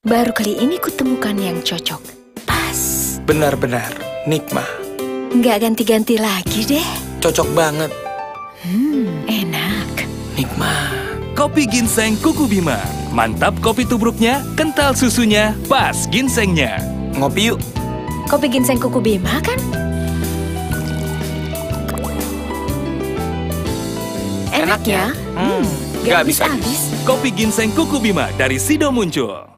Baru kali ini kutemukan yang cocok. Pas. Benar-benar nikmat. Nggak ganti-ganti lagi deh. Cocok banget. Enak. Nikmat. Kopi ginseng Kuku Bima. Mantap kopi tubruknya, kental susunya, pas ginsengnya. Ngopi yuk. Kopi ginseng Kuku Bima kan? Enaknya. Nggak bisa habis. Kopi ginseng Kuku Bima dari Sido muncul.